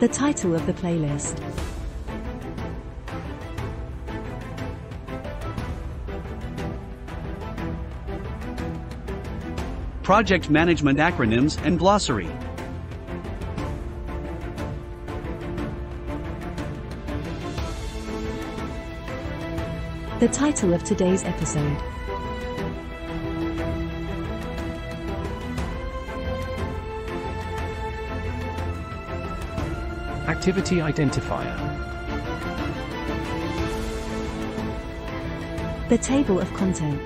the title of the playlist. Project management acronyms and glossary. The title of today's episode. Activity identifier. The table of content.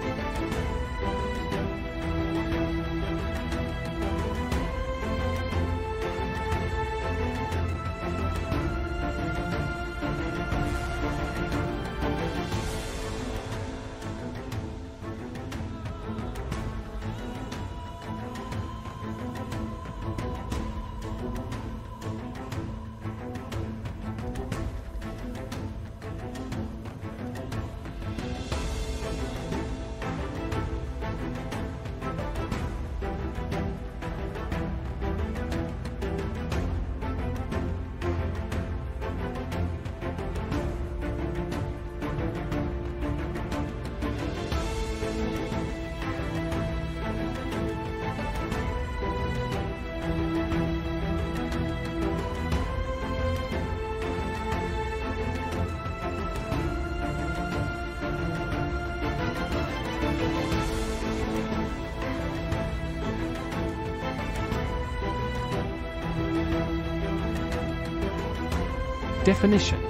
Definition.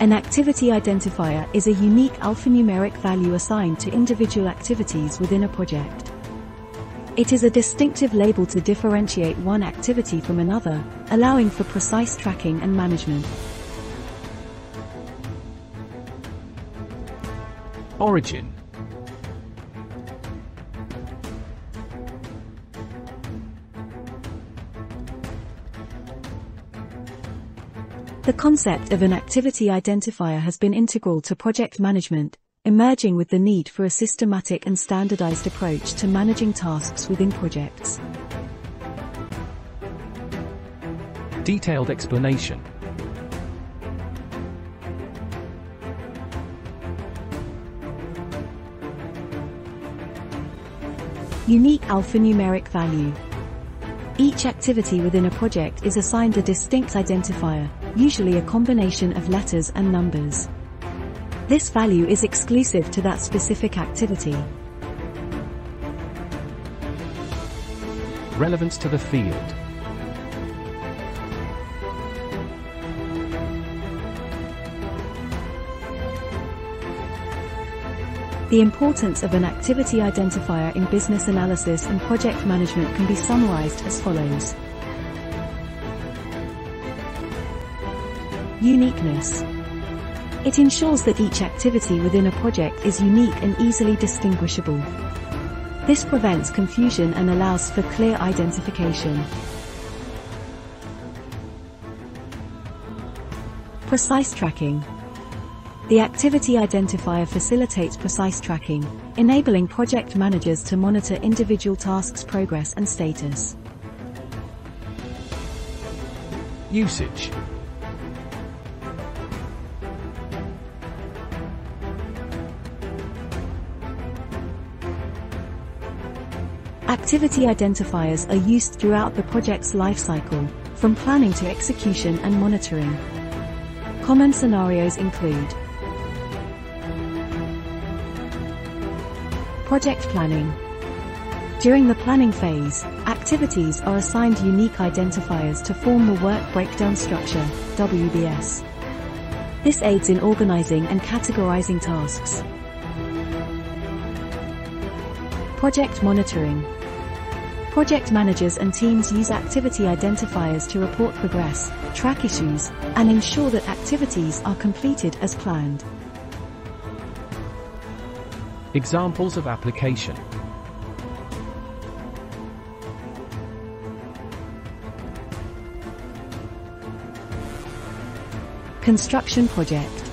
An activity identifier is a unique alphanumeric value assigned to individual activities within a project. It is a distinctive label to differentiate one activity from another, allowing for precise tracking and management. Origin. The concept of an activity identifier has been integral to project management, emerging with the need for a systematic and standardized approach to managing tasks within projects. Detailed explanation. Unique alphanumeric value. Each activity within a project is assigned a distinct identifier, usually a combination of letters and numbers. This value is exclusive to that specific activity. Relevance to the field. The importance of an activity identifier in business analysis and project management can be summarized as follows. Uniqueness. It ensures that each activity within a project is unique and easily distinguishable. This prevents confusion and allows for clear identification. Precise tracking. The activity identifier facilitates precise tracking, enabling project managers to monitor individual tasks' progress and status. Usage. Activity identifiers are used throughout the project's lifecycle, from planning to execution and monitoring. Common scenarios include project planning. During the planning phase, activities are assigned unique identifiers to form the work breakdown structure, WBS. This aids in organizing and categorizing tasks. Project monitoring. Project managers and teams use activity identifiers to report progress, track issues, and ensure that activities are completed as planned. Examples of application. Construction project.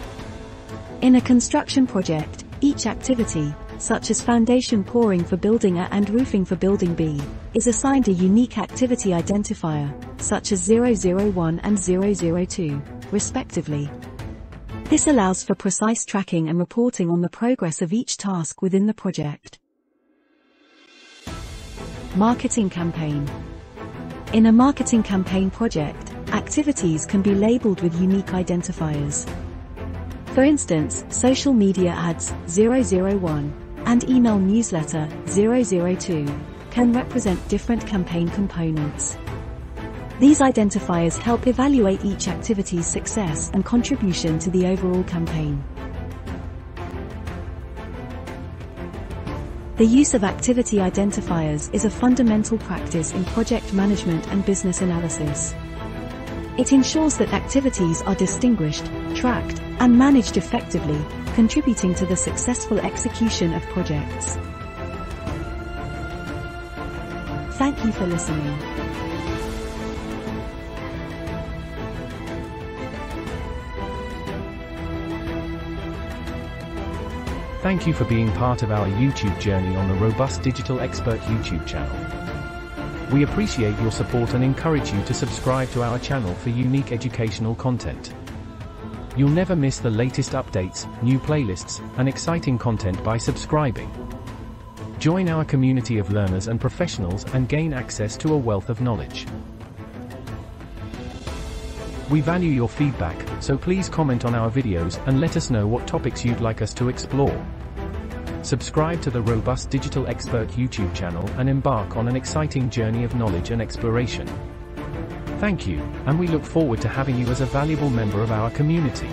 In a construction project, Each activity, such as foundation pouring for building A and roofing for building B, is assigned a unique activity identifier, such as 001 and 002, respectively. This allows for precise tracking and reporting on the progress of each task within the project. Marketing campaign. In a marketing campaign project, activities can be labeled with unique identifiers. For instance, social media ads 001 and email newsletter 002 can represent different campaign components. These identifiers help evaluate each activity's success and contribution to the overall campaign. The use of activity identifiers is a fundamental practice in project management and business analysis. It ensures that activities are distinguished, tracked, and managed effectively, contributing to the successful execution of projects. Thank you for listening. Thank you for being part of our YouTube journey on the Robust Digital Expert YouTube channel. We appreciate your support and encourage you to subscribe to our channel for unique educational content. You'll never miss the latest updates, new playlists, and exciting content by subscribing. Join our community of learners and professionals and gain access to a wealth of knowledge. We value your feedback, so please comment on our videos and let us know what topics you'd like us to explore. Subscribe to the Robust Digital Expert YouTube channel and embark on an exciting journey of knowledge and exploration. Thank you, and we look forward to having you as a valuable member of our community.